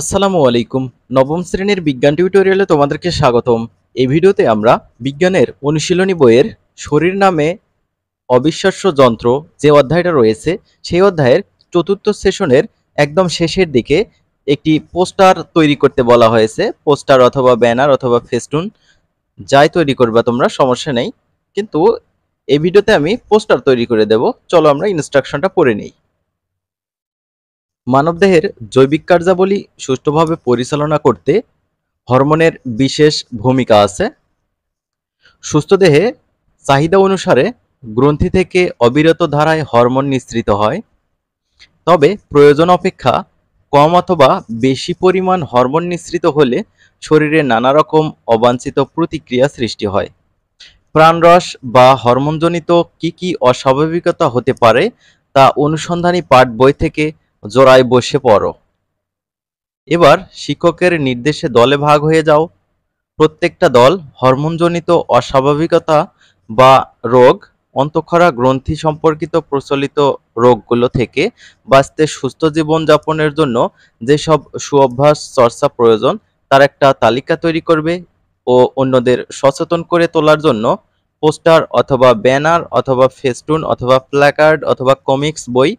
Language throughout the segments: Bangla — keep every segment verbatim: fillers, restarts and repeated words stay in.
আসসালামু আলাইকুম, নবম শ্রেণীর বিজ্ঞান টিউটোরিয়ালে তোমাদেরকে স্বাগতম। এই ভিডিওতে আমরা বিজ্ঞানের অনুশীলনী বইয়ের শরীর নামে অবিশ্বাস্য যন্ত্র যে অধ্যায়টা রয়েছে সেই অধ্যায়ের চতুর্থ সেশনের একদম শেষের দিকে একটি পোস্টার তৈরি করতে বলা হয়েছে। পোস্টার অথবা ব্যানার অথবা ফেস্টুন যাই তৈরি করবা তোমরা, সমস্যা নেই, কিন্তু এই ভিডিওতে আমি পোস্টার তৈরি করে দেব। চলো আমরা ইনস্ট্রাকশনটা পড়ে নিই। মানবদেহের জৈবিক কার্যাবলী সুষ্ঠুভাবে পরিচালনা করতে হরমোনের বিশেষ ভূমিকা আছে। সুস্থ দেহে চাহিদা অনুসারে গ্রন্থি থেকে অবিরত ধারায় হরমোন নিঃসৃত হয়, তবে প্রয়োজন অপেক্ষা কম অথবা বেশি পরিমাণ হরমোন নিঃসৃত হলে শরীরে নানা রকম অবাঞ্ছিত প্রতিক্রিয়া সৃষ্টি হয়। প্রাণরস বা হরমোনজনিত কি কি অস্বাভাবিকতা হতে পারে তা অনুসন্ধানী পাঠ বই থেকে জোড়ায় বসে পড়ো। এবার শিক্ষকের নির্দেশে দলে ভাগ হয়ে যাও। প্রত্যেকটা দল হরমোনজনিত অস্বাভাবিকতা বা রোগ, অন্তঃক্ষরা গ্রন্থি সম্পর্কিত প্রচলিত রোগগুলো থেকে বাঁচতে সুস্থ জীবনযাপনের জন্য যেসব সুঅভ্যাস চর্চা প্রয়োজন তার একটা তালিকা তৈরি করবে ও অন্যদের সচেতন করে তোলার জন্য পোস্টার অথবা ব্যানার অথবা ফেস্টুন অথবা প্ল্যাকার্ড অথবা কমিক্স বই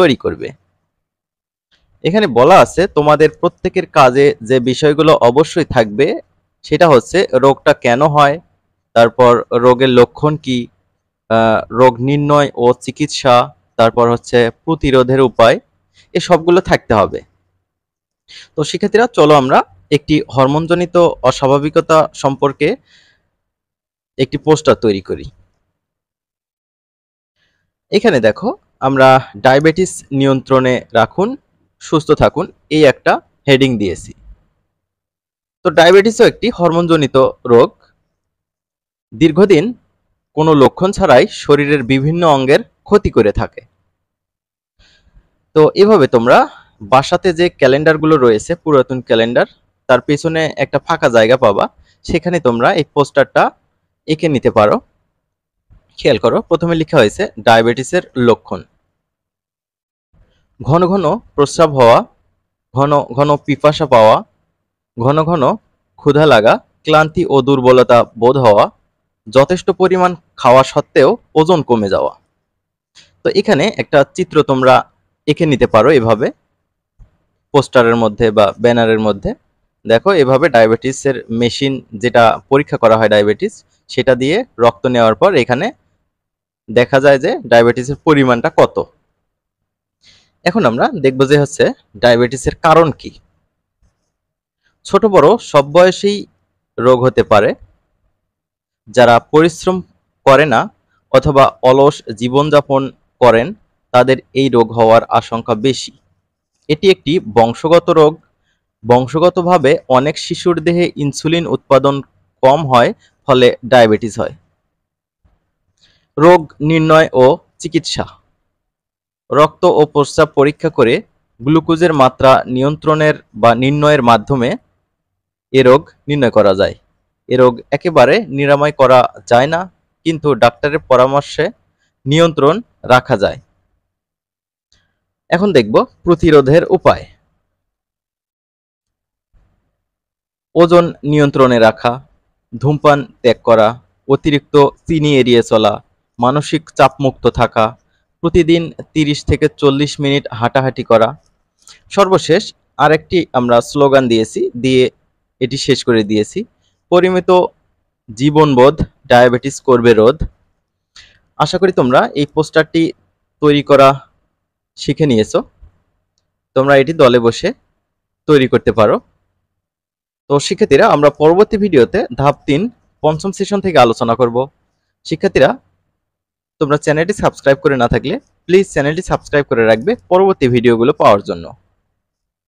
তৈরি করবে। এখানে বলা আছে তোমাদের প্রত্যেকের কাজে যে বিষয়গুলো অবশ্যই থাকবে সেটা হচ্ছে রোগটা কেন হয়, তারপর রোগের লক্ষণ কি, রোগ নির্ণয় ও চিকিৎসা, তারপর হচ্ছে প্রতিরোধের উপায়, এ সবগুলো থাকতে হবে। তো শিক্ষার্থীরা চলো আমরা একটি হরমোনজনিত অস্বাভাবিকতা সম্পর্কে একটি পোস্টার তৈরি করি। এখানে দেখো আমরা ডায়াবেটিস নিয়ন্ত্রণে রাখুন, সুস্থ থাকুন, এই একটা হেডিং দিয়েছি। তো ডায়াবেটিসও একটি হরমোনজনিত রোগ। দীর্ঘদিন কোনো লক্ষণ ছাড়াই শরীরের বিভিন্ন অঙ্গের ক্ষতি করে থাকে। তো এভাবে তোমরা বাসাতে যে ক্যালেন্ডারগুলো রয়েছে, পুরাতন ক্যালেন্ডার, তার পেছনে একটা ফাঁকা জায়গা পাবা, সেখানে তোমরা এই পোস্টারটা এঁকে নিতে পারো। খেয়াল করো, প্রথমে লেখা হয়েছে ডায়াবেটিসের লক্ষণ: ঘন ঘন প্রস্রাব হওয়া, ঘন ঘন পিপাসা পাওয়া, ঘন ঘন ক্ষুধা লাগা, ক্লান্তি ও দুর্বলতা বোধ হওয়া, যথেষ্ট পরিমাণ খাওয়া সত্ত্বেও ওজন কমে যাওয়া। তো এখানে একটা চিত্র তোমরা এঁকে নিতে পারো এভাবে পোস্টারের মধ্যে বা ব্যানারের মধ্যে। দেখো এভাবে ডায়াবেটিসের মেশিন, যেটা পরীক্ষা করা হয় ডায়াবেটিস, সেটা দিয়ে রক্ত নেওয়ার পর এখানে দেখা যায় যে ডায়াবেটিসের পরিমাণটা কত। এখন আমরা দেখব যে হচ্ছে ডায়াবেটিসের কারণ কি। ছোট বড় সব বয়সেই রোগ হতে পারে। যারা পরিশ্রম করে না অথবা অলস জীবনযাপন করেন তাদের এই রোগ হওয়ার আশঙ্কা বেশি। এটি একটি বংশগত রোগ। বংশগতভাবে অনেক শিশুর দেহে ইনসুলিন উৎপাদন কম হয়, ফলে ডায়াবেটিস হয়। রোগ নির্ণয় ও চিকিৎসা: রক্ত ও প্রস্রাব পরীক্ষা করে গ্লুকোজের মাত্রা নিয়ন্ত্রণের বা নির্ণয়ের মাধ্যমে এ রোগ নির্ণয় করা যায়। এ রোগ একেবারে নিরাময় করা যায় না, কিন্তু ডাক্তারের পরামর্শে নিয়ন্ত্রণ রাখা যায়। এখন দেখব প্রতিরোধের উপায়: ওজন নিয়ন্ত্রণে রাখা, ধূমপান ত্যাগ করা, অতিরিক্ত চিনি এড়িয়ে চলা, মানসিক চাপমুক্ত থাকা, প্রতিদিন তিরিশ থেকে চল্লিশ মিনিট হাঁটাহাঁটি করা। সর্বশেষ আরেকটি আমরা স্লোগান দিয়েছি, দিয়ে এটি শেষ করে দিয়েছি: পরিমিত জীবনবোধ ডায়াবেটিস করবে রোধ। আশা করি তোমরা এই পোস্টারটি তৈরি করা শিখে নিয়েছো। তোমরা এটি দলে বসে তৈরি করতে পারো। তো শিক্ষার্থীরা আমরা পরবর্তী ভিডিওতে ধাপ তিন পঞ্চম সেশন থেকে আলোচনা করব। শিক্ষার্থীরা তোমরা চ্যানেলটি সাবস্ক্রাইব করে না থাকলে প্লিজ চ্যানেলটি সাবস্ক্রাইব করে রাখবে পরবর্তী ভিডিওগুলো পাওয়ার জন্য।